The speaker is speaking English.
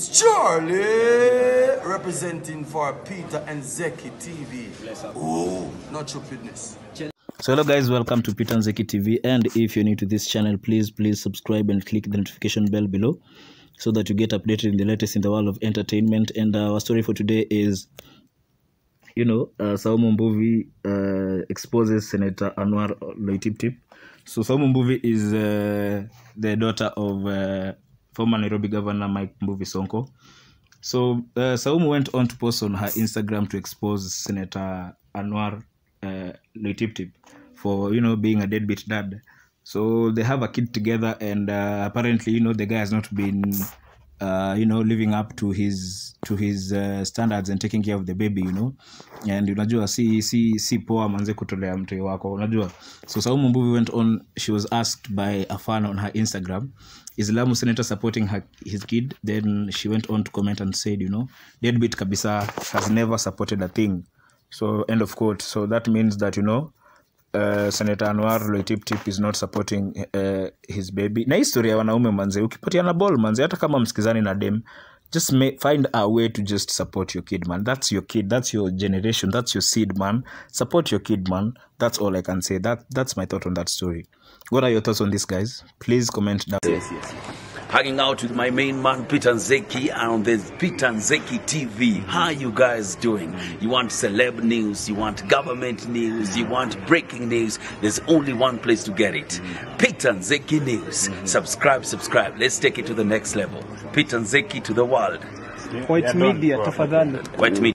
It's Charlie representing for Peter Nzeki TV. Oh, not stupidness. So hello guys, welcome to Peter Nzeki TV, and if you're new to this channel, please subscribe and click the notification bell below so that you get updated in the latest in the world of entertainment. And our story for today is, you know, Saumu Mbuvi exposes Senator Anwar Loitiptip. So Saumu Mbuvi is the daughter of former Nairobi governor Mike Mubi-Sonko. So Saumu went on to post on her Instagram to expose Senator Anwar Loitiptip for, you know, being a deadbeat dad. So they have a kid together, and apparently, you know, the guy has not been you know, living up to his standards and taking care of the baby, you know. And unajua si poa manze kutolea mtu wako, unajua. So Saumu Mbuvi went on, she was asked by a fan on her Instagram, is Lamu senator supporting his kid? Then she went on to comment and said, you know, deadbeat kabisa has never supported a thing. So end of quote. So that means that, you know, Senator Anwar Loitiptip is not supporting his baby. Na historia wanaume manze, ukipatiana ball manze, hata kama msikizani na dem, just find a way to just support your kid, man. That's your kid, that's your generation, that's your seed, man. Support your kid, man. That's all I can say. That's my thought on that story. What are your thoughts on this, guys? Please comment down. Yes. Hanging out with my main man Peter Nzeki on the Peter Nzeki TV. How are you guys doing? You want celeb news, you want government news, you want breaking news. There's only one place to get it. Peter Nzeki News. Subscribe. Let's take it to the next level. Peter Nzeki to the world. White media.